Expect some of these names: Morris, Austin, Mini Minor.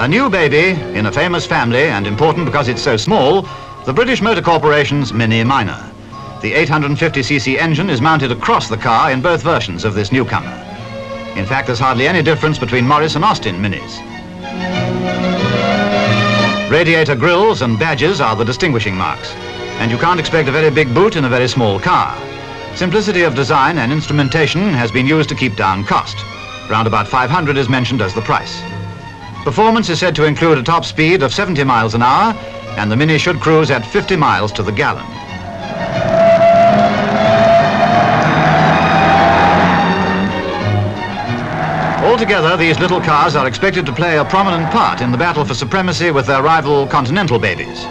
A new baby in a famous family, and important because it's so small, the British Motor Corporation's Mini Minor. The 850cc engine is mounted across the car in both versions of this newcomer. In fact, there's hardly any difference between Morris and Austin Minis. Radiator grills and badges are the distinguishing marks, and you can't expect a very big boot in a very small car. Simplicity of design and instrumentation has been used to keep down cost. Round about 500 is mentioned as the price. Performance is said to include a top speed of 70 miles an hour, and the Mini should cruise at 50 miles to the gallon. Altogether, these little cars are expected to play a prominent part in the battle for supremacy with their rival continental babies.